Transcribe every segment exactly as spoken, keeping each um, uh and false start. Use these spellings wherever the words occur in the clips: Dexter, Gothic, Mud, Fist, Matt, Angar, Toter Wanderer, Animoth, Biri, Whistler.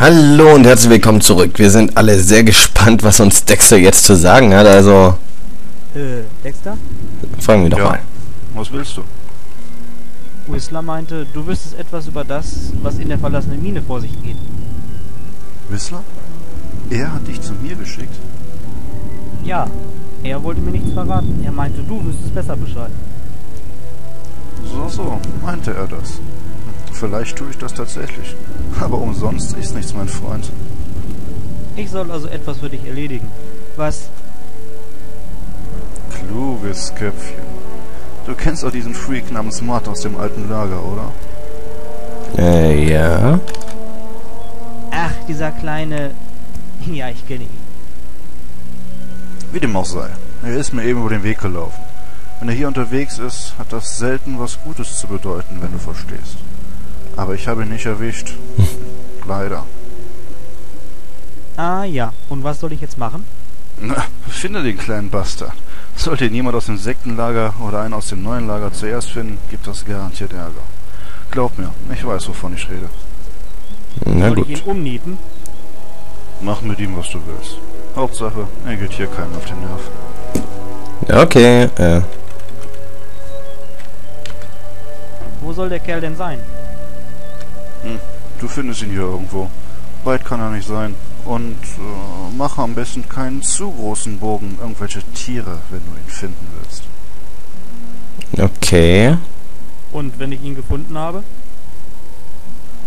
Hallo und herzlich willkommen zurück. Wir sind alle sehr gespannt, was uns Dexter jetzt zu sagen hat, also... Äh, Dexter? Fragen wir doch ja. mal. Was willst du? Whistler meinte, du wüsstest etwas über das, was in der verlassenen Mine vor sich geht. Whistler? Er hat dich zu mir geschickt? Ja, er wollte mir nichts verraten. Er meinte, du wüsstest besser Bescheid. So, so, meinte er das. Vielleicht tue ich das tatsächlich. Aber umsonst ist nichts, mein Freund. Ich soll also etwas für dich erledigen. Was? Kluges Köpfchen. Du kennst doch diesen Freak namens Matt aus dem alten Lager, oder? Äh, ja. Ach, dieser kleine... Ja, ich kenne ihn. Wie dem auch sei. Er ist mir eben über den Weg gelaufen. Wenn er hier unterwegs ist, hat das selten was Gutes zu bedeuten, wenn du verstehst. Aber ich habe ihn nicht erwischt. Leider. Ah ja, und was soll ich jetzt machen? Na, finde den kleinen Bastard. Sollte ihn jemand aus dem Sektenlager oder einen aus dem neuen Lager zuerst finden, gibt das garantiert Ärger. Glaub mir, ich weiß, wovon ich rede. Na gut. Soll ich ihn umnieten? Mach mit ihm, was du willst. Hauptsache, er geht hier keinem auf den Nerv. Okay, äh. Wo soll der Kerl denn sein? Hm, du findest ihn hier irgendwo. Weit kann er nicht sein. Und äh, mache am besten keinen zu großen Bogen um irgendwelche Tiere, wenn du ihn finden willst. Okay. Und wenn ich ihn gefunden habe?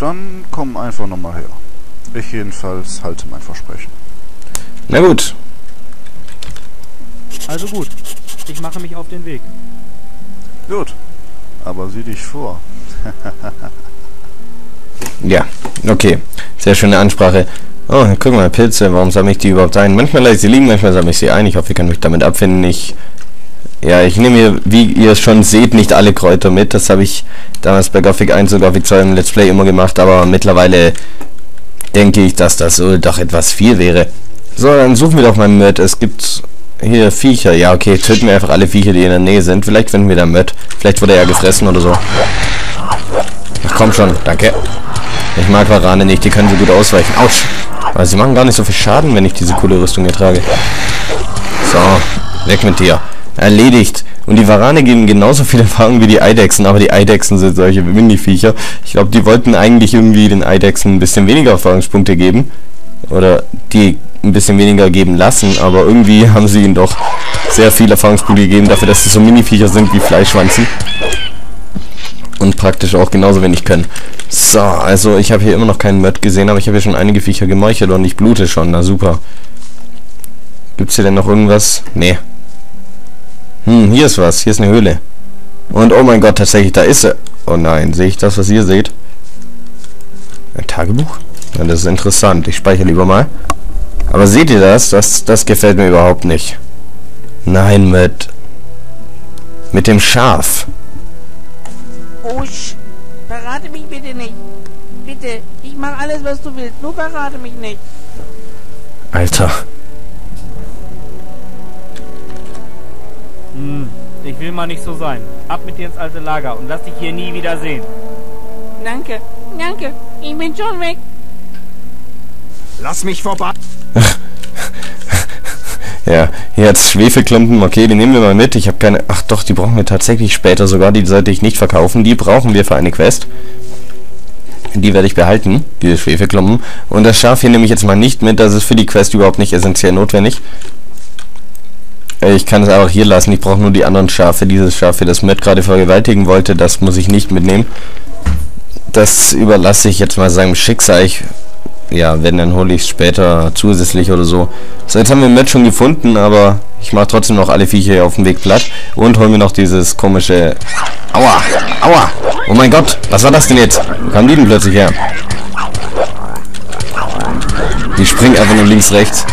Dann komm einfach nochmal her. Ich jedenfalls halte mein Versprechen. Na gut. Also gut, ich mache mich auf den Weg. Gut, aber sieh dich vor. Ja, okay. Sehr schöne Ansprache. Oh, guck mal, Pilze, warum sammle ich die überhaupt ein? Manchmal lasse ich sie liegen, manchmal sammle ich sie ein. Ich hoffe, ihr könnt euch damit abfinden. Ich, ja, ich nehme hier, wie ihr es schon seht, nicht alle Kräuter mit. Das habe ich damals bei Gothic eins und Gothic zwei im Let's Play immer gemacht, aber mittlerweile denke ich, dass das so doch etwas viel wäre. So, dann suchen wir doch mal Mud. Es gibt hier Viecher. Ja, okay, töten wir einfach alle Viecher, die in der Nähe sind. Vielleicht finden wir da Mud. Vielleicht wurde er gefressen oder so. Ach, komm schon, danke. Ich mag Warane nicht, die können so gut ausweichen. Autsch! Aber sie machen gar nicht so viel Schaden, wenn ich diese coole Rüstung hier trage. So, weg mit dir. Erledigt. Und die Warane geben genauso viel Erfahrung wie die Eidechsen, aber die Eidechsen sind solche Mini-Viecher. Ich glaube, die wollten eigentlich irgendwie den Eidechsen ein bisschen weniger Erfahrungspunkte geben. Oder die ein bisschen weniger geben lassen, aber irgendwie haben sie ihnen doch sehr viel Erfahrungspunkte gegeben, dafür, dass sie so Mini-Viecher sind wie Fleischwanzen. Und praktisch auch genauso wenig können. So, also ich habe hier immer noch keinen Mud gesehen, aber ich habe hier schon einige Viecher gemeuchelt und ich blute schon. Na super. Gibt's hier denn noch irgendwas? Nee. Hm, hier ist was. Hier ist eine Höhle. Und oh mein Gott, tatsächlich, da ist er. Oh nein, sehe ich das, was ihr seht? Ein Tagebuch? Ja, das ist interessant. Ich speichere lieber mal. Aber seht ihr das? Das, das gefällt mir überhaupt nicht. Nein, mit... Mit dem Schaf. Usch, verrate mich bitte nicht. Bitte, ich mache alles, was du willst. Nur verrate mich nicht. Alter. Hm, ich will mal nicht so sein. Ab mit dir ins alte Lager und lass dich hier nie wieder sehen. Danke, danke. Ich bin schon weg. Lass mich vorbei. Ja, hier hat es Schwefelklumpen. Okay, die nehmen wir mal mit. Ich habe keine... Ach doch, die brauchen wir tatsächlich später sogar. Die sollte ich nicht verkaufen. Die brauchen wir für eine Quest. Die werde ich behalten, diese Schwefelklumpen. Und das Schaf hier nehme ich jetzt mal nicht mit. Das ist für die Quest überhaupt nicht essentiell notwendig. Ich kann es einfach hier lassen. Ich brauche nur die anderen Schafe. Dieses Schaf hier, das Matt gerade vergewaltigen wollte, das muss ich nicht mitnehmen. Das überlasse ich jetzt mal seinem Schicksal. Ich... Ja, wenn, dann hole ich es später zusätzlich oder so. So, jetzt haben wir Mud schon gefunden, aber ich mache trotzdem noch alle Viecher hier auf dem Weg platt. Und hol mir noch dieses komische... Aua! Aua! Oh mein Gott! Was war das denn jetzt? Wo kamen die denn plötzlich her? Die springen einfach nur links, rechts.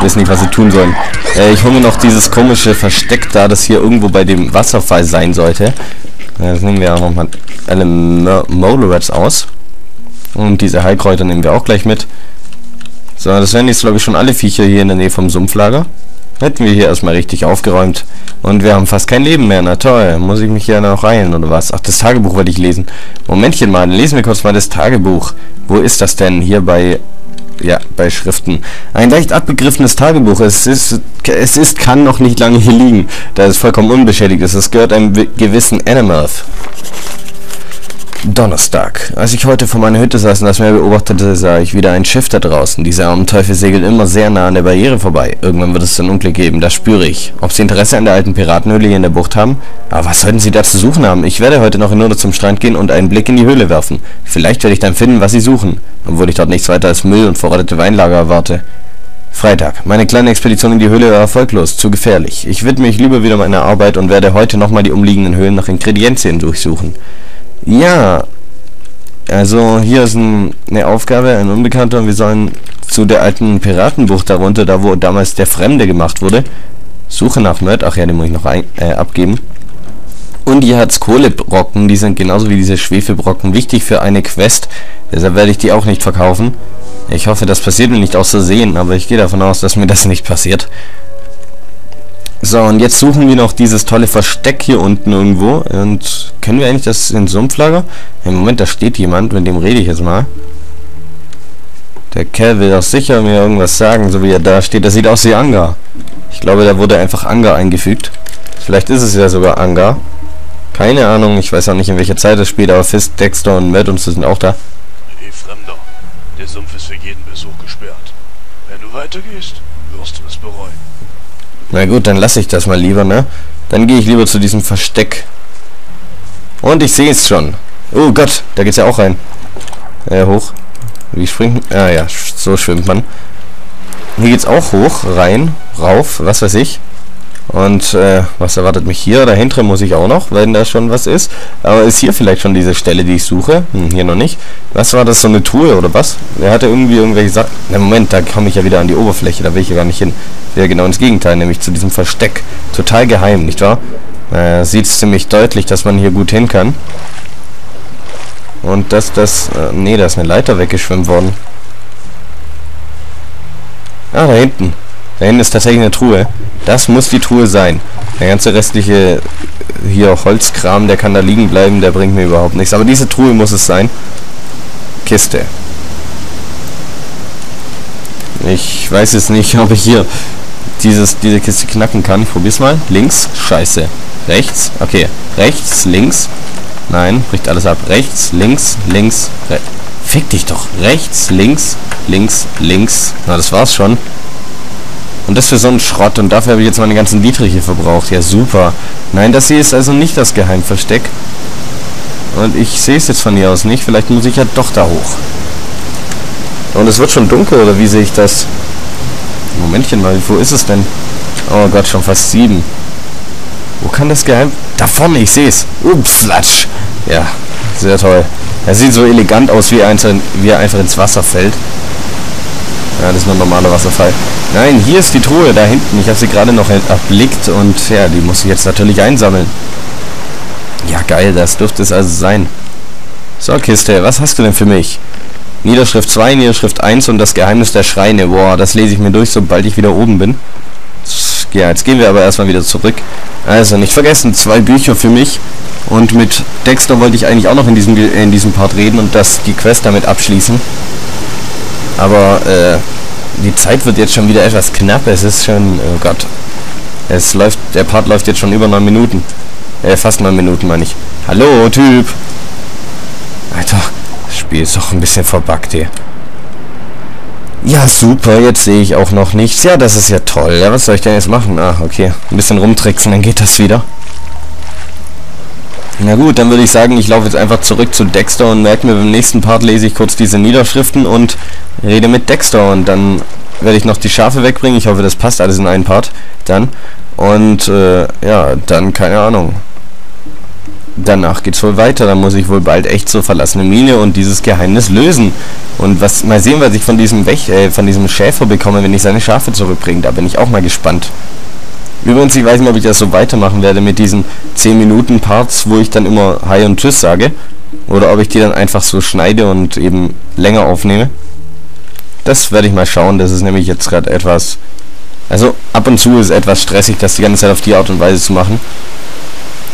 Wissen nicht, was sie tun sollen. Äh, ich hole mir noch dieses komische Versteck da, das hier irgendwo bei dem Wasserfall sein sollte. Das nehmen wir auch nochmal alle Mole-Rats aus. Und diese Heilkräuter nehmen wir auch gleich mit. So, das wären jetzt, glaube ich, schon alle Viecher hier in der Nähe vom Sumpflager. Hätten wir hier erstmal richtig aufgeräumt. Und wir haben fast kein Leben mehr. Na toll, muss ich mich hier noch rein oder was? Ach, das Tagebuch wollte ich lesen. Momentchen mal, lesen wir kurz mal das Tagebuch. Wo ist das denn? Hier bei ja, bei Schriften. Ein leicht abgegriffenes Tagebuch. Es ist, es ist, kann noch nicht lange hier liegen, da es vollkommen unbeschädigt ist. Es gehört einem gewissen Animoth. Donnerstag. Als ich heute vor meiner Hütte saß und das Meer beobachtete, sah ich wieder ein Schiff da draußen. Dieser arme Teufel segelt immer sehr nah an der Barriere vorbei. Irgendwann wird es ein Unglück geben, das spüre ich. Ob sie Interesse an der alten Piratenhöhle hier in der Bucht haben? Aber was sollten sie da zu suchen haben? Ich werde heute noch in Runde zum Strand gehen und einen Blick in die Höhle werfen. Vielleicht werde ich dann finden, was sie suchen. Obwohl ich dort nichts weiter als Müll und verrottete Weinlager erwarte. Freitag. Meine kleine Expedition in die Höhle war erfolglos, zu gefährlich. Ich widme mich lieber wieder meiner Arbeit und werde heute nochmal die umliegenden Höhlen nach Ingredienzien durchsuchen. Ja, also hier ist ein, eine Aufgabe, ein Unbekannter, und wir sollen zu der alten Piratenbucht darunter, da wo damals der Fremde gemacht wurde. Suche nach Mud, ach ja, den muss ich noch ein, äh, abgeben. Und hier hat's Kohlebrocken, die sind genauso wie diese Schwefelbrocken wichtig für eine Quest, deshalb werde ich die auch nicht verkaufen. Ich hoffe, das passiert mir nicht aus Versehen, aber ich gehe davon aus, dass mir das nicht passiert. So, und jetzt suchen wir noch dieses tolle Versteck hier unten irgendwo. Und können wir eigentlich das in Sumpflager? Im Moment, da steht jemand, mit dem rede ich jetzt mal. Der Kerl will doch sicher mir irgendwas sagen, so wie er da steht. Das sieht aus wie Angar. Ich glaube, da wurde einfach Angar eingefügt. Vielleicht ist es ja sogar Angar. Keine Ahnung, ich weiß auch nicht, in welcher Zeit es spielt, aber Fist, Dexter und Matt und so sind auch da. Hey, Fremder, der Sumpf ist für jeden Besuch gesperrt. Wenn du weitergehst, wirst du es bereuen. Na gut, dann lasse ich das mal lieber, ne? Dann gehe ich lieber zu diesem Versteck. Und ich sehe es schon. Oh Gott, da geht's ja auch rein. Äh, hoch. Wie springt... Ah ja, so schwimmt man. Hier geht's auch hoch, rein, rauf, was weiß ich. Und, äh, was erwartet mich hier? Dahinter muss ich auch noch, wenn da schon was ist. Aber ist hier vielleicht schon diese Stelle, die ich suche? Hm, hier noch nicht. Was war das, so eine Truhe oder was? Er hatte irgendwie irgendwelche Sachen... Na Moment, da komme ich ja wieder an die Oberfläche, da will ich ja gar nicht hin. Ja, genau ins Gegenteil, nämlich zu diesem Versteck. Total geheim, nicht wahr? Äh, sieht es ziemlich deutlich, dass man hier gut hin kann. Und dass das... Äh, nee, da ist eine Leiter weggeschwemmt worden. Ah, da hinten. Da hinten ist tatsächlich eine Truhe. Das muss die Truhe sein. Der ganze restliche hier auch Holzkram, der kann da liegen bleiben, der bringt mir überhaupt nichts. Aber diese Truhe muss es sein. Kiste. Ich weiß jetzt nicht, ob ich hier dieses, diese Kiste knacken kann. Ich probier's mal. Links. Scheiße. Rechts. Okay. Rechts. Links. Nein. Bricht alles ab. Rechts. Links. Links. Re Fick dich doch. Rechts. Links. Links. Links. Na, das war's schon. Und das für so einen Schrott. Und dafür habe ich jetzt meine ganzen Dietriche verbraucht. Ja, super. Nein, das hier ist also nicht das Geheimversteck. Und ich sehe es jetzt von hier aus nicht. Vielleicht muss ich ja doch da hoch. Und es wird schon dunkel, oder wie sehe ich das? Momentchen mal, wo ist es denn? Oh Gott, schon fast sieben. Wo kann das Geheim... Da vorne, ich sehe es. Ups, Latsch. Ja, sehr toll. Er sieht so elegant aus, wie er einfach ins Wasser fällt. Ja, das ist nur ein normaler Wasserfall. Nein, hier ist die Truhe, da hinten. Ich habe sie gerade noch erblickt und ja, die muss ich jetzt natürlich einsammeln. Ja, geil, das dürfte es also sein. So, Kiste, was hast du denn für mich? Niederschrift zwei, Niederschrift eins und das Geheimnis der Schreine. Boah, das lese ich mir durch, sobald ich wieder oben bin. Ja, jetzt gehen wir aber erstmal wieder zurück. Also, nicht vergessen, zwei Bücher für mich. Und mit Dexter wollte ich eigentlich auch noch in diesem, in diesem Part reden und das, die Quest damit abschließen. Aber äh, die Zeit wird jetzt schon wieder etwas knapp. Es ist schon, oh Gott, es läuft, der Part läuft jetzt schon über neun Minuten. Äh, fast neun Minuten meine ich. Hallo Typ. Alter, das Spiel ist doch ein bisschen verbuggt hier. Ja super, jetzt sehe ich auch noch nichts. Ja, das ist ja toll. Ja, was soll ich denn jetzt machen? Ah, okay, ein bisschen rumtricksen, dann geht das wieder. Na gut, dann würde ich sagen, ich laufe jetzt einfach zurück zu Dexter und merke mir, beim nächsten Part lese ich kurz diese Niederschriften und rede mit Dexter. Und dann werde ich noch die Schafe wegbringen. Ich hoffe, das passt alles in einen Part dann. Und äh, ja, dann keine Ahnung. Danach geht's wohl weiter. Dann muss ich wohl bald echt zur verlassenen Mine und dieses Geheimnis lösen. Und was mal sehen, was ich von diesem, Wech, äh, von diesem Schäfer bekomme, wenn ich seine Schafe zurückbringe. Da bin ich auch mal gespannt. Übrigens, ich weiß nicht, ob ich das so weitermachen werde mit diesen zehn Minuten Parts, wo ich dann immer Hi und Tschüss sage. Oder ob ich die dann einfach so schneide und eben länger aufnehme. Das werde ich mal schauen. Das ist nämlich jetzt gerade etwas... Also, ab und zu ist etwas stressig, das die ganze Zeit auf die Art und Weise zu machen.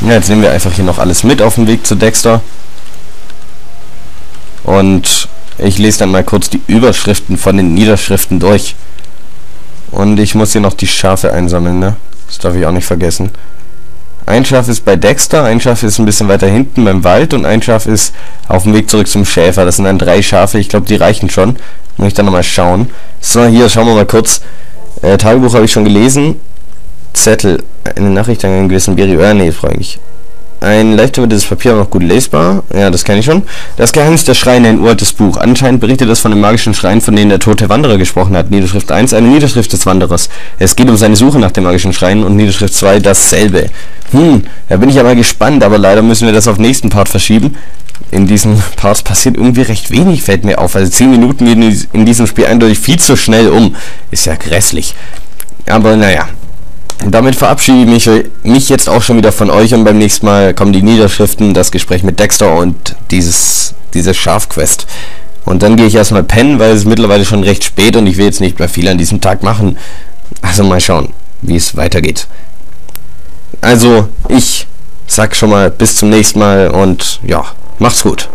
Ja, jetzt nehmen wir einfach hier noch alles mit auf dem Weg zu Dexter. Und Ich lese dann mal kurz die Überschriften von den Niederschriften durch. Und ich muss hier noch die Schafe einsammeln, ne? Das darf ich auch nicht vergessen. Ein Schaf ist bei Dexter, ein Schaf ist ein bisschen weiter hinten beim Wald und ein Schaf ist auf dem Weg zurück zum Schäfer. Das sind dann drei Schafe, ich glaube, die reichen schon. Muss ich dann nochmal schauen. So, hier schauen wir mal kurz. Äh, Tagebuch habe ich schon gelesen. Zettel. Eine Nachricht an einen gewissen Biri. Äh, nee, frage ich. Ein leicht verwittertes Papier, aber noch gut lesbar. Ja, das kenne ich schon. Das Geheimnis der Schreine, ein uraltes Buch. Anscheinend berichtet es von dem magischen Schrein, von dem der tote Wanderer gesprochen hat. Niederschrift eins, eine Niederschrift des Wanderers. Es geht um seine Suche nach dem magischen Schrein und Niederschrift zwei dasselbe. Hm, da bin ich ja mal gespannt, aber leider müssen wir das auf den nächsten Part verschieben. In diesem Part passiert irgendwie recht wenig, fällt mir auf. Also zehn Minuten gehen in diesem Spiel eindeutig viel zu schnell um. Ist ja grässlich. Aber naja. Damit verabschiede ich mich, mich jetzt auch schon wieder von euch und beim nächsten Mal kommen die Niederschriften, das Gespräch mit Dexter und dieses, diese Schafquest. Und dann gehe ich erstmal pennen, weil es ist mittlerweile schon recht spät und ich will jetzt nicht mehr viel an diesem Tag machen. Also mal schauen, wie es weitergeht. Also ich sag schon mal bis zum nächsten Mal und ja, macht's gut.